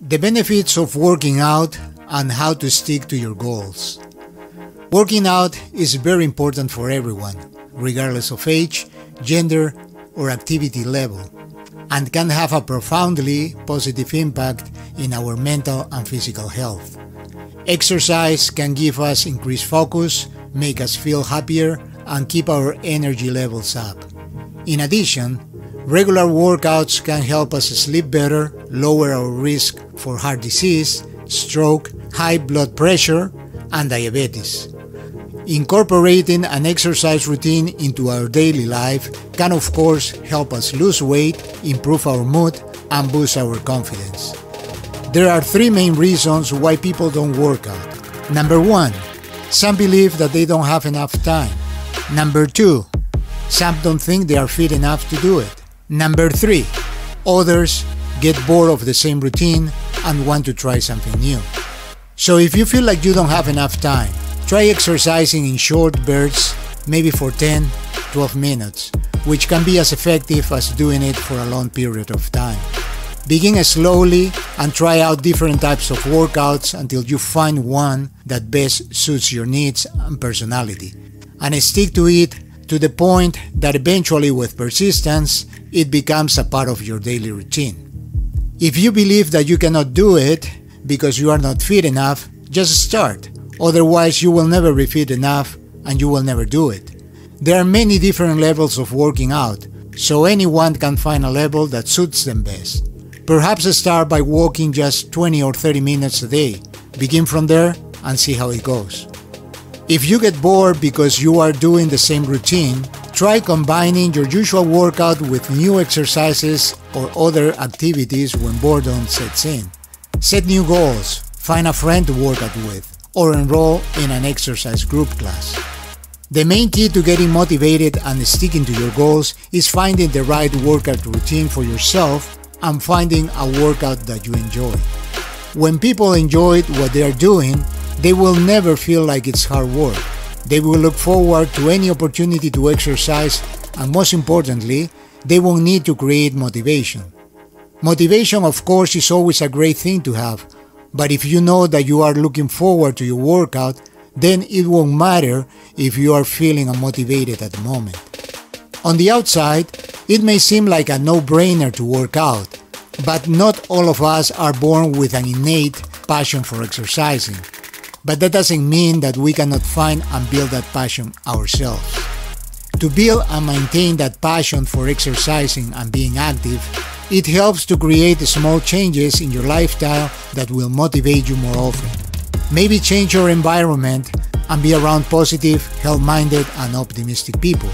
The benefits of working out and how to stick to your goals. Working out is very important for everyone, regardless of age, gender, or activity level, and can have a profoundly positive impact in our mental and physical health. Exercise can give us increased focus, make us feel happier, and keep our energy levels up. In addition, regular workouts can help us sleep better, lower our risk for heart disease, stroke, high blood pressure, and diabetes. Incorporating an exercise routine into our daily life can, of course, help us lose weight, improve our mood, and boost our confidence. There are three main reasons why people don't work out. Number one, some believe that they don't have enough time. Number two, some don't think they are fit enough to do it. Number three, others get bored of the same routine and want to try something new. So if you feel like you don't have enough time, try exercising in short bursts, maybe for 10-12 minutes, which can be as effective as doing it for a long period of time. Begin slowly and try out different types of workouts until you find one that best suits your needs and personality, and stick to it to the point that eventually, with persistence, it becomes a part of your daily routine. If you believe that you cannot do it because you are not fit enough, just start. Otherwise, you will never be fit enough and you will never do it. There are many different levels of working out, so anyone can find a level that suits them best. Perhaps start by walking just 20 or 30 minutes a day. Begin from there and see how it goes. If you get bored because you are doing the same routine, try combining your usual workout with new exercises or other activities when boredom sets in. Set new goals, find a friend to work out with, or enroll in an exercise group class. The main key to getting motivated and sticking to your goals is finding the right workout routine for yourself and finding a workout that you enjoy. When people enjoy what they are doing, they will never feel like it's hard work. They will look forward to any opportunity to exercise, and most importantly, they will need to create motivation. Motivation, of course, is always a great thing to have, but if you know that you are looking forward to your workout, then it won't matter if you are feeling unmotivated at the moment. On the outside, it may seem like a no-brainer to work out, but not all of us are born with an innate passion for exercising. But that doesn't mean that we cannot find and build that passion ourselves. To build and maintain that passion for exercising and being active, it helps to create small changes in your lifestyle that will motivate you more often. Maybe change your environment and be around positive, health-minded, and optimistic people.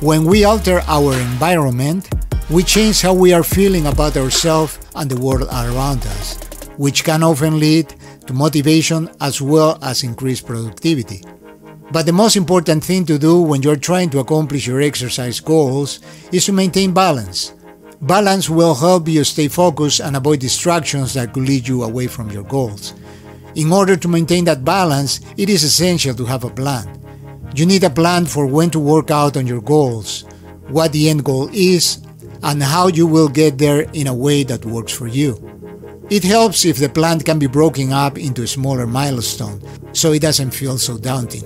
When we alter our environment, we change how we are feeling about ourselves and the world around us, which can often lead to motivation as well as increased productivity. But the most important thing to do when you're trying to accomplish your exercise goals is to maintain balance. Balance will help you stay focused and avoid distractions that could lead you away from your goals. In order to maintain that balance, it is essential to have a plan. You need a plan for when to work out on your goals, what the end goal is, and how you will get there in a way that works for you. It helps if the plan can be broken up into smaller milestones, so it doesn't feel so daunting.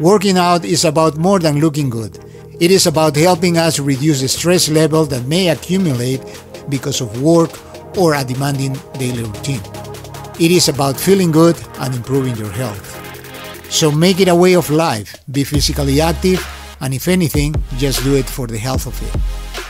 Working out is about more than looking good. It is about helping us reduce the stress level that may accumulate because of work or a demanding daily routine. It is about feeling good and improving your health. So make it a way of life, be physically active, and if anything, just do it for the health of it.